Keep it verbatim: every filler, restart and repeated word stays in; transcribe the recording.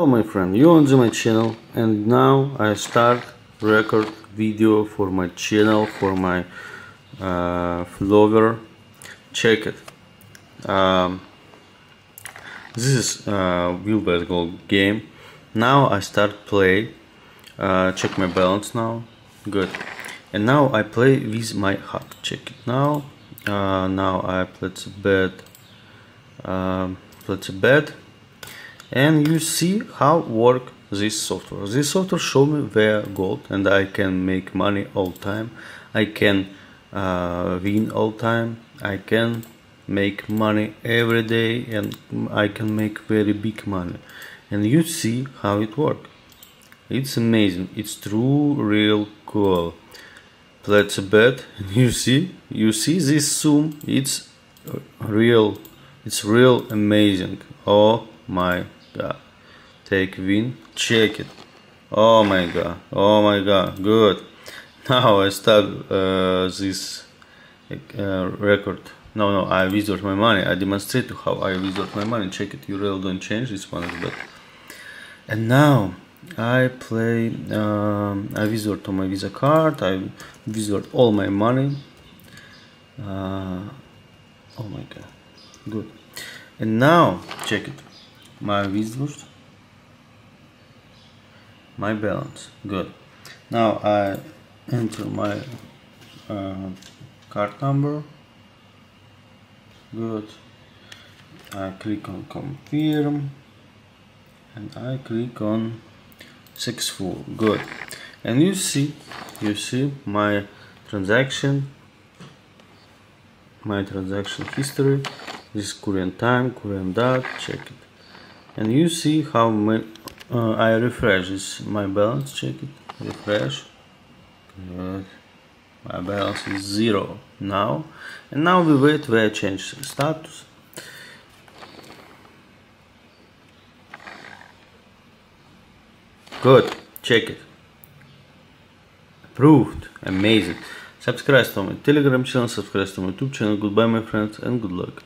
Hello my friend, you're on my channel, and now I start record video for my channel, for my uh, follower. Check it. Um, this is uh, Wild west gold game. Now I start play. Uh, check my balance now. Good. And now I play with my heart. Check it now. Uh, now I place a bet. Um, place a bet. And you see how work this software. This software show me where gold, and I can make money all time. I can uh, win all time. I can make money every day, and I can make very big money. And you see how it work. It's amazing. It's true, real cool. Let's bet. You see, you see this zoom. It's real. It's real amazing. Oh my god, take win, check it. Oh my god, oh my god, good. Now I start uh, this uh, record. No, no, I withdrew my money. I demonstrate to how I withdrew my money. Check it, you really don't change. This one is bad. And now I play, um, I withdrew to my Visa card. I withdrew all my money. Uh, oh my god, good. And now check it. My wizard, my balance, good. Now I enter my uh, card number, good. I click on confirm, and I click on successful, good. And you see, you see my transaction, my transaction history. This current time, current date, check it. And you see how my, uh, I refresh this, my balance, check it, refresh, good, my balance is zero now, and now we wait where I change status, good, check it, approved, amazing. Subscribe to my Telegram channel, subscribe to my YouTube channel, goodbye my friends, and good luck.